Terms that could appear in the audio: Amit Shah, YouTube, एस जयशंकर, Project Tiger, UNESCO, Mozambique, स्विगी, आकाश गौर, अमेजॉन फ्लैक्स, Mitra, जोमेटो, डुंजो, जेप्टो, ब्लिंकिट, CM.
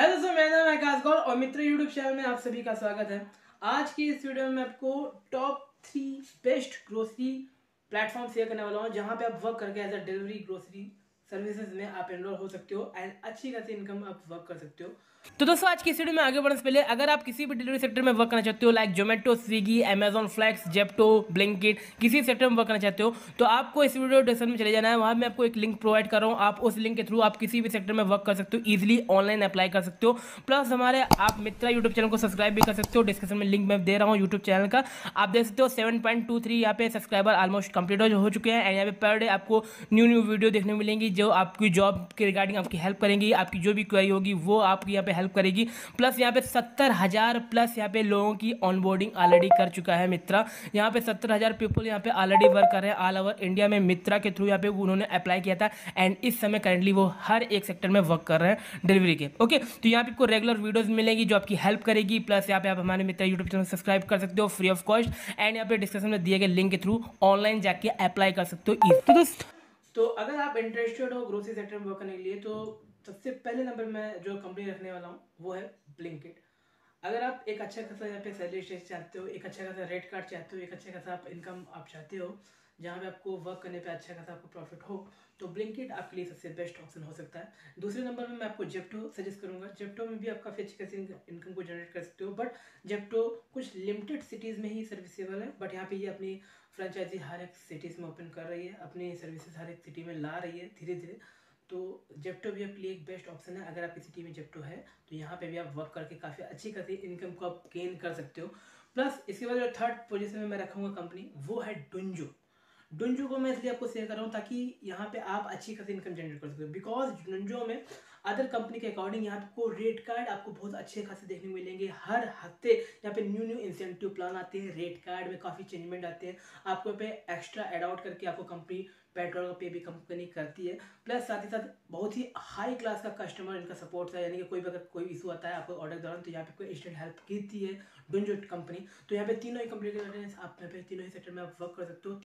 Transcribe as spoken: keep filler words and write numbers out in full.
Hello दोस्तों, मेरा नाम है आकाश गौर और मित्र यूट्यूब चैनल में आप सभी का स्वागत है। आज की इस वीडियो में आपको top three best grocery platform share करने वाला हूँ, जहाँ पे आप वर्क करके as a delivery grocery services में आप एनरोल हो सकते हो एंड अच्छी खासी इनकम आप वर्क कर सकते हो। तो दोस्तों, आज की इस वीडियो में आगे बढ़ने से पहले अगर आप किसी भी डिलीवरी सेक्टर में वर्क करना चाहते हो, like जोमेटो, स्विगी, अमेजॉन फ्लैक्स, जेप्टो, ब्लिंकिट, किसी सेक्टर में वर्क करना चाहते हो तो आपको इस वीडियो डिस्क्रिप्शन में चले जाना है। वहाँ मैं आपको एक लिंक प्रोवाइड कर रहा हूँ, आप उस लिंक के थ्रू आप किसी भी सेक्टर में वर्क कर सकते हो, ईजिली ऑनलाइन अप्लाई कर सकते हो। प्लस हमारे आप मित्रा यूट्यूब चैनल को सब्सक्राइब भी कर सकते हो, डिस्क्रिप्शन में लिंक मैं दे रहा हूँ यूट्यूब चैनल का। आप देख सकते हो सेवन पॉइंट टू थ्री यहाँ पे सब्सक्राइबर ऑलमोस्ट कंप्लीट हो चुके हैं एंड यहाँ पे पर डे आपको न्यू न्यू वीडियो देखने मिलेंगी जो आपकी जॉब के रिगार्डिंग आपकी हेल्प करेंगी, आपकी जो भी क्वेरी होगी वो आपकी यहाँ पे हेल्प करेगी। प्लस यहाँ पे सत्तर हजार प्लस यहाँ पे लोगों की ऑनबोर्डिंग ऑलरेडी कर चुका है मित्रा। यहाँ पे सत्तर हजार पीपल यहाँ पे ऑलरेडी वर्क कर रहे हैं ऑल ओवर इंडिया में। मित्रा के थ्रू यहाँ पे उन्होंने अप्लाई किया था एंड इस समय करंटली वो हर एक सेक्टर में वर्क कर रहे हैं डिलीवरी के। ओके, तो यहाँ पे आपको रेगुलर वीडियोज मिलेंगी जो आपकी हेल्प करेगी। प्लस यहाँ पे आप हमारे मित्रा यूट्यूब चैनल सब्सक्राइब कर सकते हो फ्री ऑफ कॉस्ट एंड यहाँ पे डिस्क्रिप्शन में दिए गए लिंक के थ्रू ऑनलाइन जाके अप्लाई कर सकते हो। तो अगर आप इंटरेस्टेड हो ग्रोसरी सेक्टर में वर्क करने के लिए तो सबसे पहले नंबर में जो कंपनी रखने वाला हूँ वो है ब्लिंकिट। अगर आप एक अच्छा खासा यहाँ पे सैलरी स्टेज चाहते हो, एक अच्छा खासा रेट कार्ड चाहते हो, एक अच्छा खासा आप इनकम आप चाहते हो जहाँ पे आपको वर्क करने पे अच्छा खासा आपको प्रॉफिट हो, तो ब्लिंकिट आपके लिए सबसे बेस्ट ऑप्शन हो सकता है। दूसरे नंबर में मैं आपको जेप्टो सजेस्ट करूँगा। जेप्टो में भी आप काफ़ी अच्छी खासी इनकम को जनरेट कर सकते हो, बट जेप्टो कुछ लिमिटेड सिटीज़ में ही सर्विसेबल है। बट यहाँ पे ये अपनी फ्रेंचाइजी हर एक सिटीज़ में ओपन कर रही है, अपनी सर्विसेज हर एक सिटी में ला रही है धीरे धीरे। तो जेप्टो भी आपके लिए एक बेस्ट ऑप्शन है। अगर आपकी सिटी में जेप्टो है तो यहाँ पे भी आप वर्क करके काफ़ी अच्छी खासी इनकम को आप गेन कर सकते हो। प्लस इसके बाद जो थर्ड पोजीशन में मैं रखूँगा कंपनी वो है डुंजो। डुंजो को मैं इसलिए आपको शेयर कर रहा हूँ ताकि यहाँ पे आप अच्छी खासी इनकम जनरेट कर सकते हो, बिकॉज डुंजो में अदर कंपनी के अकॉर्डिंग यहाँ आपको रेट कार्ड आपको बहुत अच्छे खासे देखने को मिलेंगे। हर हफ्ते यहाँ पे न्यू न्यू इंसेंटिव प्लान आते हैं, रेट कार्ड में काफ़ी चेंजमेंट आते हैं, आपको यहाँ पे एक्स्ट्रा एड आउट करके आपको कंपनी पेट्रोल का पे भी कंपनी करती है। प्लस साथ ही साथ बहुत ही हाई क्लास का कस्टमर इनका सपोर्ट है, यानी कि कोई भी अगर कोई इशू आता है आपको ऑर्डर के दौरान तो यहाँ पे कोई इंस्टेंट हेल्प की है डुंजो कंपनी। तो यहाँ पे तीनों ही कंपनी के आप यहाँ पे तीनों ही सेक्टर में आप वर्क कर सकते हो।